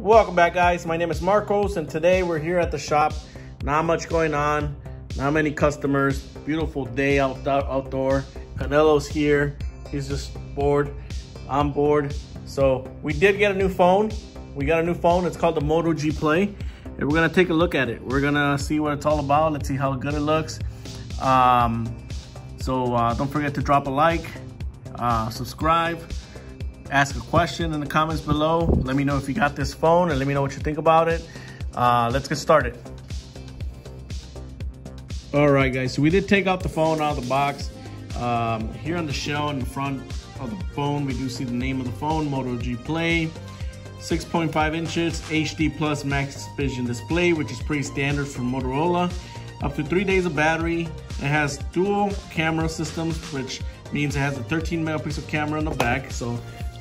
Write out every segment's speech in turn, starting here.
Welcome back, guys. My name is Marcos, and today we're here at the shop. Not much going on, not many customers. Beautiful day outdoor. Canelo's here. He's just bored. I'm bored. So we did get a new phone. We got a new phone. It's called the Moto G Play, and we're gonna take a look at it. We're gonna see what it's all about. Let's see how good it looks. Don't forget to drop a like, subscribe, ask a question in the comments below. Let me know if you got this phone, and let me know what you think about it. Let's get started. All right, guys, so we did take out the phone out of the box. Here on the shell in the front of the phone, we do see the name of the phone, Moto G Play. 6.5 inches HD plus max vision display, which is pretty standard for Motorola. Up to 3 days of battery. It has dual camera systems, which means it has a 13 megapixel camera on the back. So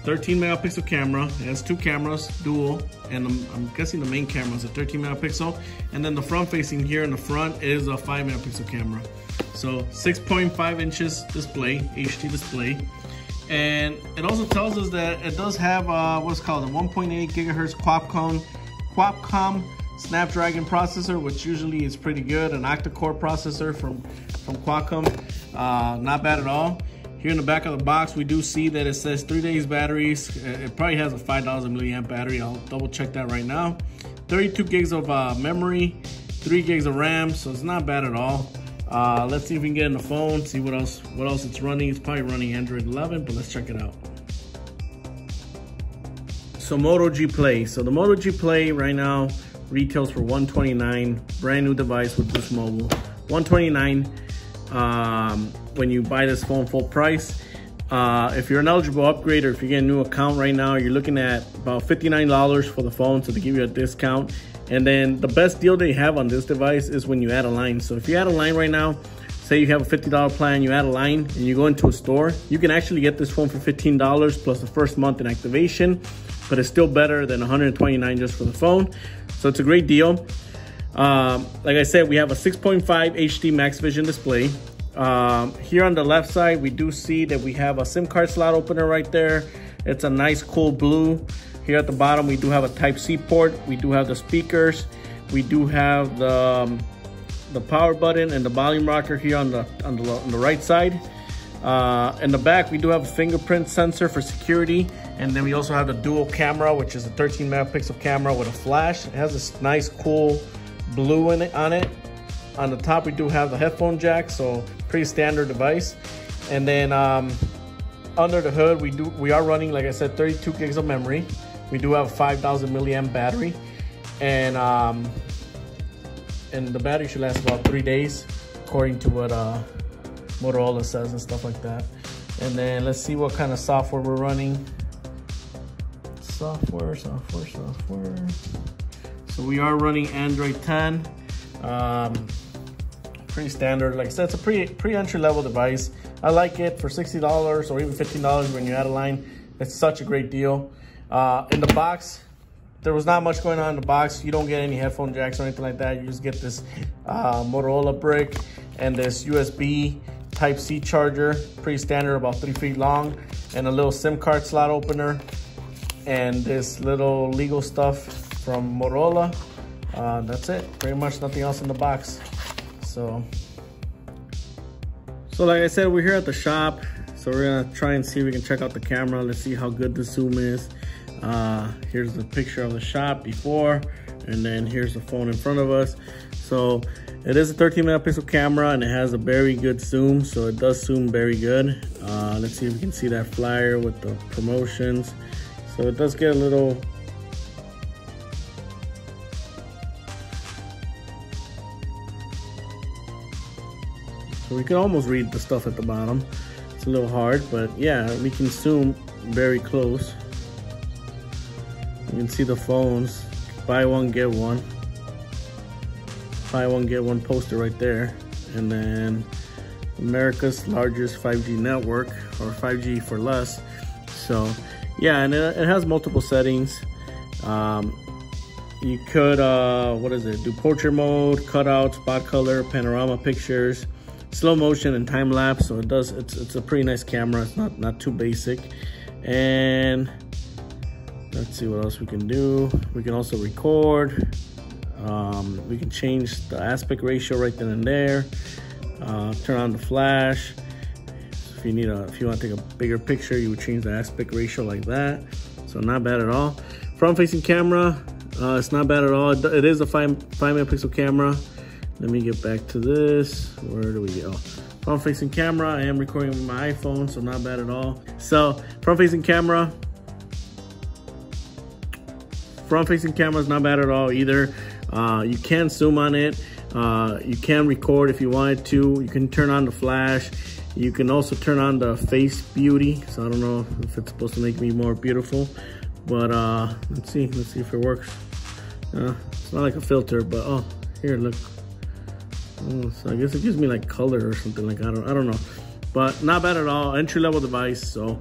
13 megapixel camera, it has two cameras, dual, and I'm guessing the main camera is a 13 megapixel. And then the front facing here in the front is a 5 megapixel camera. So 6.5 inches display, HD display. And it also tells us that it does have what's called a 1.8 gigahertz Qualcomm Snapdragon processor, which usually is pretty good. An octa-core processor from Qualcomm, not bad at all. Here in the back of the box, we do see that it says 3 days batteries. It probably has a 5,000 milliamp battery. I'll double check that right now. 32 gigs of memory, 3 gigs of RAM, so it's not bad at all. Let's see if we can get in the phone, see what else it's running. It's probably running Android 11, but let's check it out. So Moto G Play. So the Moto G Play right now retails for $129, brand new device with Boost Mobile. $129 when you buy this phone full price. If you're an eligible upgrade, or if you get a new account right now, you're looking at about $59 for the phone, so they give you a discount. And then the best deal they have on this device is when you add a line. So if you add a line right now, say you have a $50 plan, you add a line and you go into a store, you can actually get this phone for $15 plus the first month in activation, but it's still better than $129 just for the phone. So it's a great deal. Like I said, we have a 6.5 HD max vision display. Here on the left side, we do see that we have a SIM card slot opener right there. It's a nice cool blue. Here at the bottom, we do have a Type-C port. We do have the speakers. We do have the power button and the volume rocker here on the right side. In the back, we do have a fingerprint sensor for security. And then we also have the dual camera, which is a 13 megapixel camera with a flash. It has this nice cool blue in it, on it. On the top, we do have the headphone jack, so pretty standard device. And then under the hood, we are running, like I said, 32 gigs of memory. We do have a 5,000 milliamp battery, and the battery should last about 3 days, according to what Motorola says and stuff like that. And then let's see what kind of software we're running. Software. So we are running Android 10. Pretty standard. Like I said, it's a pretty entry-level device. I like it for $60 or even $15 when you add a line. It's such a great deal. In the box, there was not much going on in the box. You don't get any headphone jacks or anything like that. You just get this Motorola brick and this USB Type-C charger, pretty standard, about 3 feet long, and a little SIM card slot opener and this little legal stuff from Motorola. That's it, pretty much nothing else in the box. So like I said, we're here at the shop. So we're gonna try and see if we can check out the camera. Let's see how good the zoom is. Here's the picture of the shop before, and then here's the phone in front of us. So it is a 13 megapixel camera and it has a very good zoom. So it does zoom very good. Let's see if we can see that flyer with the promotions. So it does get a little . So we can almost read the stuff at the bottom. It's a little hard, but yeah, we can zoom very close. You can see the phones. Buy one, get one. Buy one, get one poster right there. And then America's largest 5G network, or 5G for less. So yeah, and it has multiple settings. You could, do portrait mode, cutout, spot color, panorama pictures, slow motion and time lapse. So it's a pretty nice camera. It's not too basic. And Let's see what else we can do. We can also record. We can change the aspect ratio right then and there. Turn on the flash. If you need if you want to take a bigger picture, you would change the aspect ratio like that. So not bad at all. Front-facing camera, it's not bad at all. It is a 5 megapixel camera. Let me get back to this. Where do we go? Front-facing camera. I am recording with my iPhone, so not bad at all. So front-facing camera. Front-facing camera is not bad at all either. You can zoom on it. You can record if you wanted to. You can turn on the flash. You can also turn on the face beauty. So I don't know if it's supposed to make me more beautiful, but let's see if it works. It's not like a filter, but oh, here, look. Oh, so I guess it gives me like color or something, like I don't know, but not bad at all. Entry-level device, so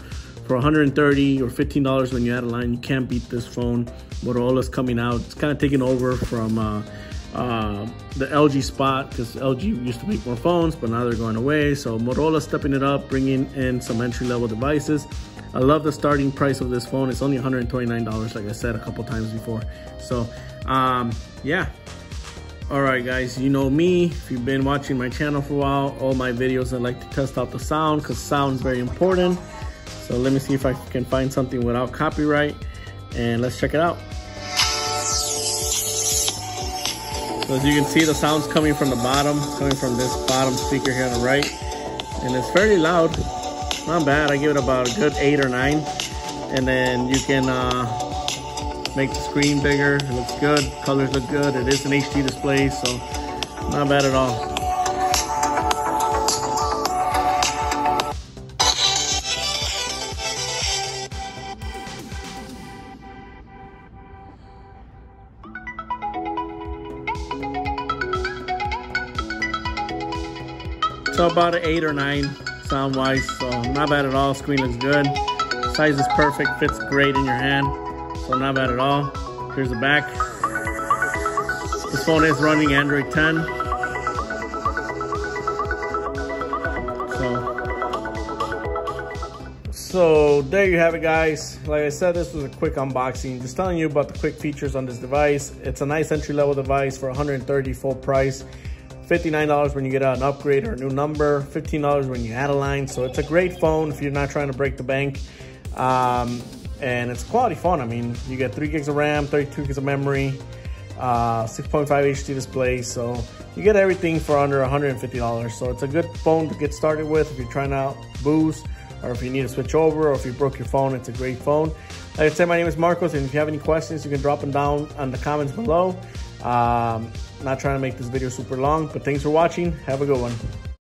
for $130 or $15 when you add a line, you can't beat this phone. Motorola's coming out. It's kind of taking over from the LG spot, because LG used to make more phones, but now they're going away. So Motorola stepping it up, bringing in some entry-level devices. I love the starting price of this phone. It's only $129, like I said a couple times before. So yeah. All right, guys, you know me. If you've been watching my channel for a while, all my videos, I like to test out the sound, because sound is very important. So let me see if I can find something without copyright, and let's check it out. So as you can see, the sound's coming from the bottom, coming from this bottom speaker here on the right, and it's fairly loud. Not bad. I give it about a good 8 or 9, and then you can make the screen bigger. It looks good. Colors look good. It is an HD display, so not bad at all. So about an 8 or 9 sound wise, so not bad at all. Screen looks good, size is perfect, fits great in your hand, so not bad at all. Here's the back. This phone is running Android 10, so there you have it, guys. Like I said, this was a quick unboxing, just telling you about the quick features on this device. It's a nice entry-level device for $130 full price, $59 when you get an upgrade or a new number, $15 when you add a line. So it's a great phone if you're not trying to break the bank. And it's a quality phone. I mean, you get 3 gigs of RAM, 32 gigs of memory, 6.5 HD display. So you get everything for under $150. So it's a good phone to get started with if you're trying out Boost, or if you need to switch over, or if you broke your phone, it's a great phone. Like I said, my name is Marcos, and if you have any questions, you can drop them down on the comments below. Not trying to make this video super long, but thanks for watching. Have a good one.